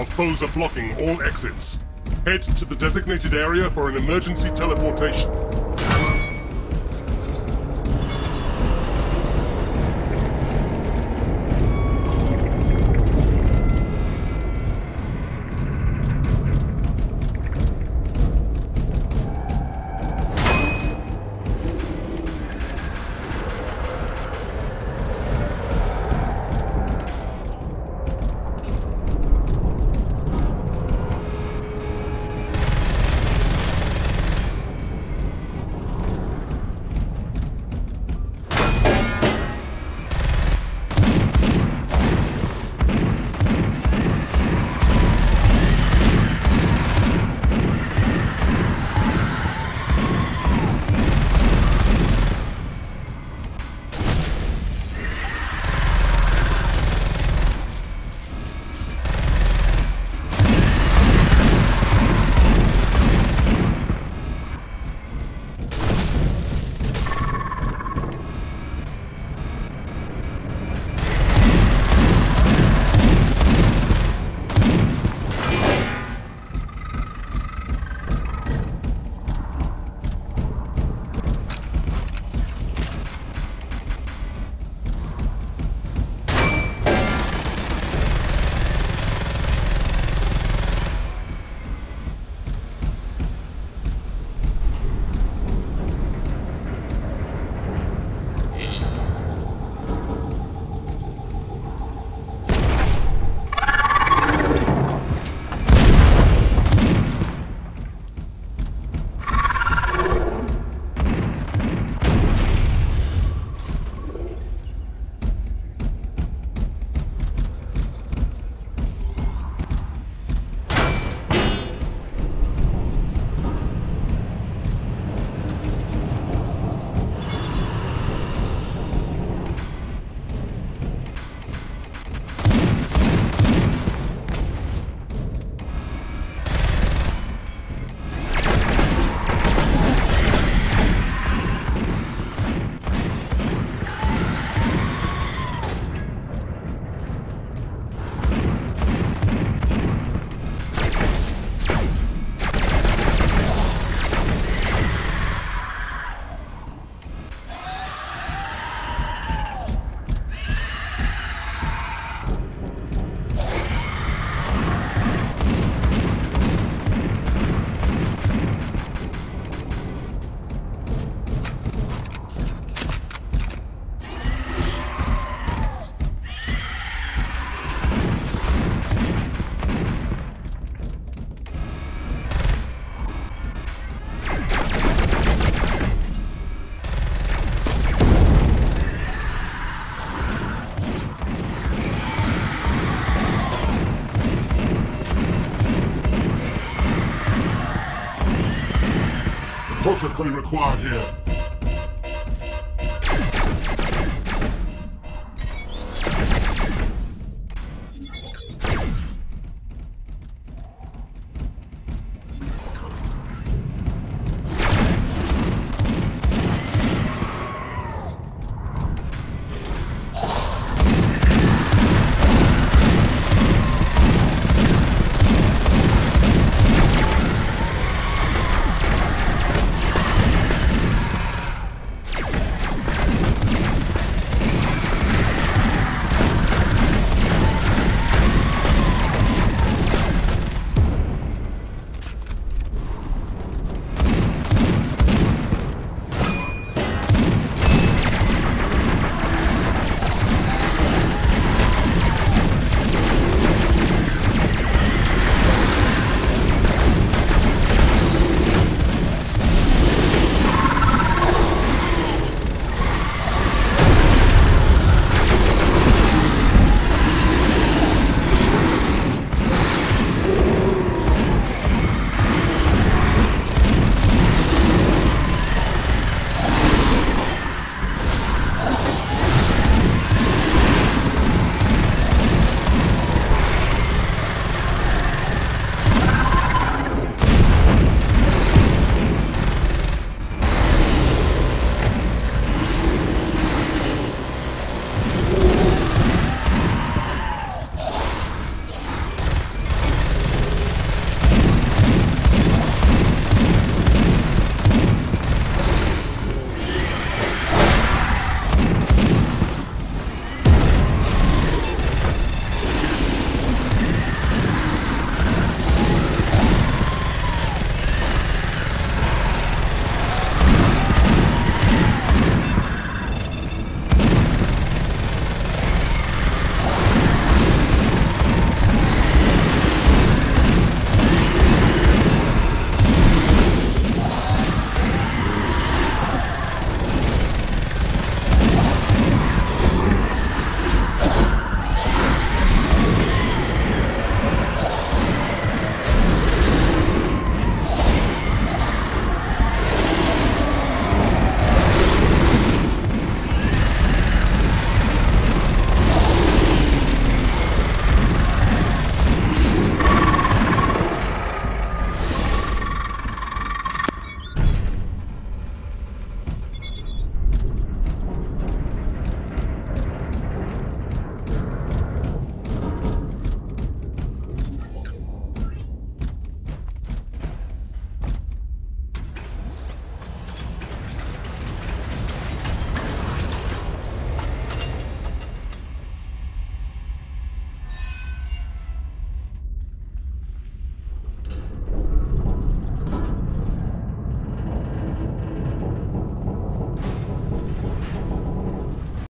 Our foes are blocking all exits. Head to the designated area for an emergency teleportation. Protocol required here.